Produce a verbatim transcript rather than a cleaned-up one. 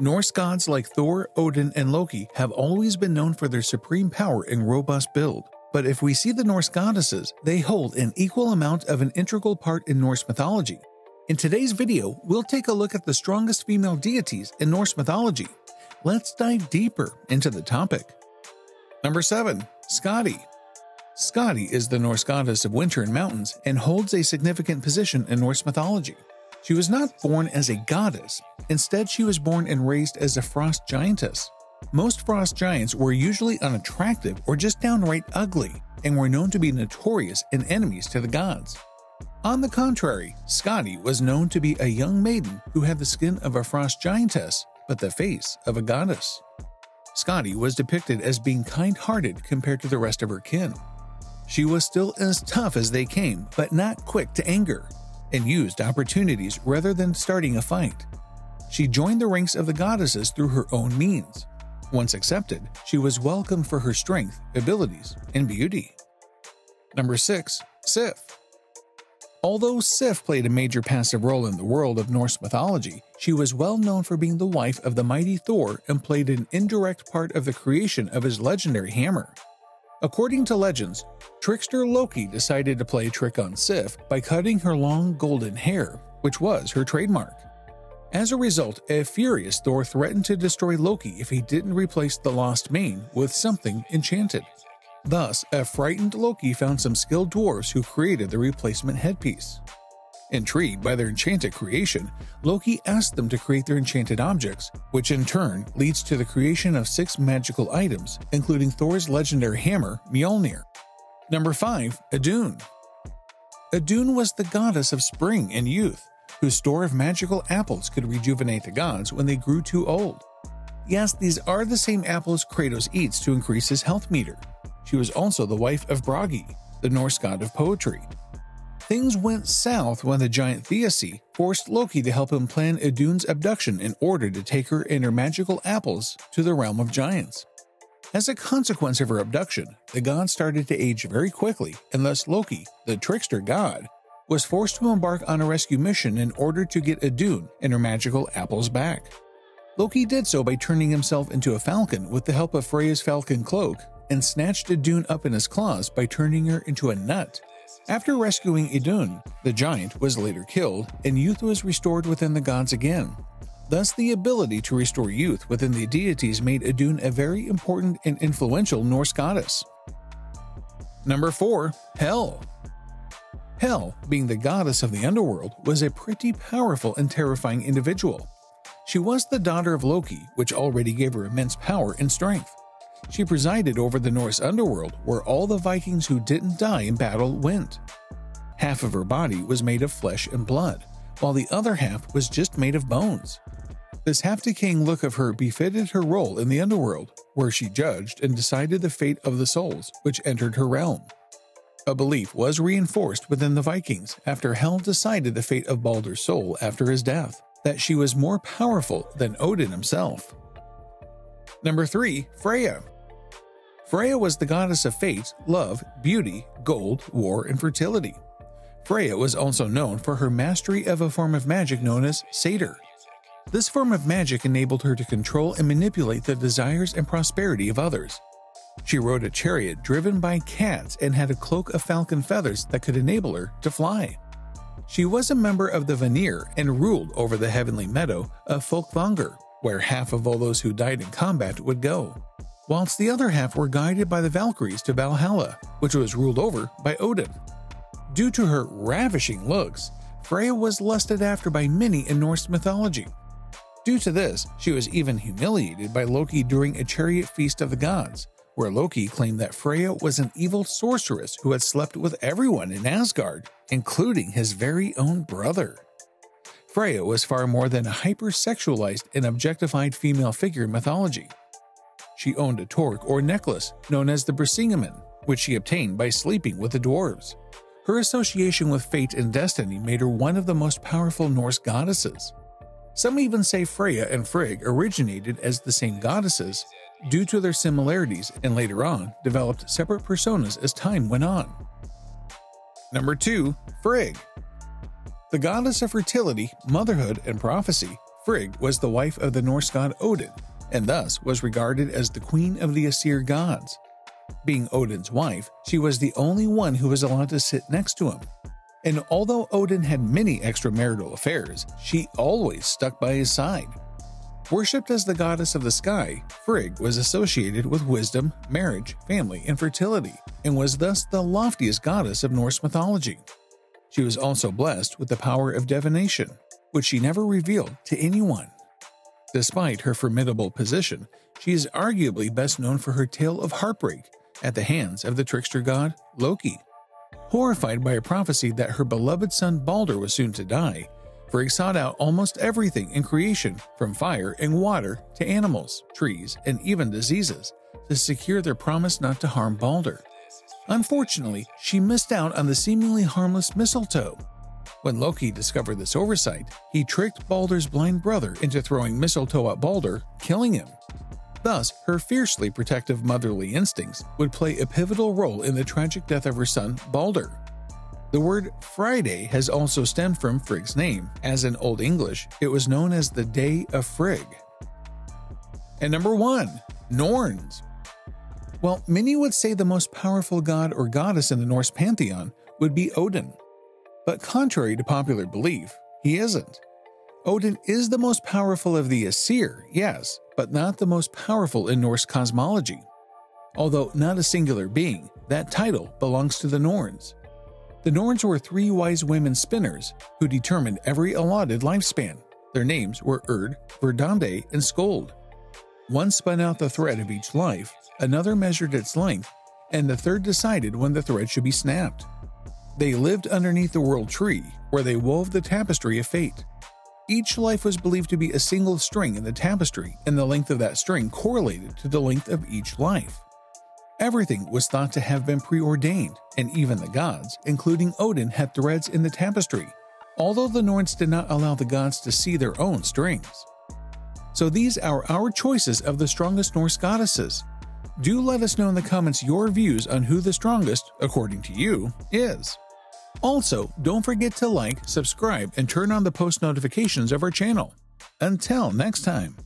Norse gods like Thor, Odin, and Loki have always been known for their supreme power and robust build. But if we see the Norse goddesses, they hold an equal amount of an integral part in Norse mythology. In today's video, we'll take a look at the strongest female deities in Norse mythology. Let's dive deeper into the topic. Number seven. Skadi. Skadi is the Norse goddess of winter and mountains and holds a significant position in Norse mythology. She was not born as a goddess. Instead, she was born and raised as a frost giantess. Most frost giants were usually unattractive or just downright ugly and were known to be notorious and enemies to the gods. On the contrary, Skadi was known to be a young maiden who had the skin of a frost giantess but the face of a goddess. Skadi was depicted as being kind-hearted compared to the rest of her kin. She was still as tough as they came but not quick to anger, and used opportunities rather than starting a fight. She joined the ranks of the goddesses through her own means. Once accepted, she was welcomed for her strength, abilities, and beauty. Number six. Sif. Although Sif played a major passive role in the world of Norse mythology, she was well known for being the wife of the mighty Thor and played an indirect part of the creation of his legendary hammer. According to legends, trickster Loki decided to play a trick on Sif by cutting her long golden hair, which was her trademark. As a result, a furious Thor threatened to destroy Loki if he didn't replace the lost mane with something enchanted. Thus, a frightened Loki found some skilled dwarves who created the replacement headpiece. Intrigued by their enchanted creation, Loki asked them to create their enchanted objects, which in turn leads to the creation of six magical items, including Thor's legendary hammer, Mjolnir. Number five. Idun. Idun was the goddess of spring and youth, whose store of magical apples could rejuvenate the gods when they grew too old. Yes, these are the same apples Kratos eats to increase his health meter. She was also the wife of Bragi, the Norse god of poetry. Things went south when the giant Thiazi forced Loki to help him plan Idun's abduction in order to take her and her magical apples to the realm of giants. As a consequence of her abduction, the god started to age very quickly, and thus Loki, the trickster god, was forced to embark on a rescue mission in order to get Idun and her magical apples back. Loki did so by turning himself into a falcon with the help of Freyja's falcon cloak, and snatched Idun up in his claws by turning her into a nut. After rescuing Idun, the giant was later killed, and youth was restored within the gods again. Thus, the ability to restore youth within the deities made Idun a very important and influential Norse goddess. Number four. Hel. Hel, being the goddess of the underworld, was a pretty powerful and terrifying individual. She was the daughter of Loki, which already gave her immense power and strength. She presided over the Norse underworld, where all the Vikings who didn't die in battle went. Half of her body was made of flesh and blood, while the other half was just made of bones. This half-decaying look of her befitted her role in the underworld, where she judged and decided the fate of the souls which entered her realm. A belief was reinforced within the Vikings after Hel decided the fate of Baldur's soul after his death, that she was more powerful than Odin himself. Number three. Freyja. Freyja was the goddess of fate, love, beauty, gold, war, and fertility. Freyja was also known for her mastery of a form of magic known as seidr. This form of magic enabled her to control and manipulate the desires and prosperity of others. She rode a chariot driven by cats and had a cloak of falcon feathers that could enable her to fly. She was a member of the Vanir and ruled over the heavenly meadow of Folkvangr, where half of all those who died in combat would go, whilst the other half were guided by the Valkyries to Valhalla, which was ruled over by Odin. Due to her ravishing looks, Freyja was lusted after by many in Norse mythology. Due to this, she was even humiliated by Loki during a chariot feast of the gods, where Loki claimed that Freyja was an evil sorceress who had slept with everyone in Asgard, including his very own brother. Freyja was far more than a hypersexualized and objectified female figure in mythology. She owned a torque or necklace known as the Brisingamen, which she obtained by sleeping with the dwarves. Her association with fate and destiny made her one of the most powerful Norse goddesses. Some even say Freyja and Frigg originated as the same goddesses due to their similarities, and later on developed separate personas as time went on. Number two. Frigg. The goddess of fertility, motherhood, and prophecy, Frigg was the wife of the Norse god Odin, and thus was regarded as the queen of the Aesir gods. Being Odin's wife, she was the only one who was allowed to sit next to him. And although Odin had many extramarital affairs, she always stuck by his side. Worshipped as the goddess of the sky, Frigg was associated with wisdom, marriage, family, and fertility, and was thus the loftiest goddess of Norse mythology. She was also blessed with the power of divination, which she never revealed to anyone. Despite her formidable position, she is arguably best known for her tale of heartbreak at the hands of the trickster god Loki. Horrified by a prophecy that her beloved son Baldur was soon to die, Frigg sought out almost everything in creation, from fire and water to animals, trees, and even diseases, to secure their promise not to harm Baldur. Unfortunately, she missed out on the seemingly harmless mistletoe. When Loki discovered this oversight, he tricked Baldur's blind brother into throwing mistletoe at Baldur, killing him. Thus, her fiercely protective motherly instincts would play a pivotal role in the tragic death of her son, Baldur. The word Friday has also stemmed from Frigg's name, as in Old English, it was known as the Day of Frigg. And number one, Norns. While many would say the most powerful god or goddess in the Norse pantheon would be Odin. But contrary to popular belief, he isn't. Odin is the most powerful of the Aesir, yes, but not the most powerful in Norse cosmology. Although not a singular being, that title belongs to the Norns. The Norns were three wise women spinners who determined every allotted lifespan. Their names were Urd, Verdandi, and Skuld. One spun out the thread of each life, another measured its length, and the third decided when the thread should be snapped. They lived underneath the world tree, where they wove the tapestry of fate. Each life was believed to be a single string in the tapestry, and the length of that string correlated to the length of each life. Everything was thought to have been preordained, and even the gods, including Odin, had threads in the tapestry, although the Norns did not allow the gods to see their own strings. So these are our choices of the strongest Norse goddesses. Do let us know in the comments your views on who the strongest, according to you, is. Also, don't forget to like, subscribe, and turn on the post notifications of our channel. Until next time.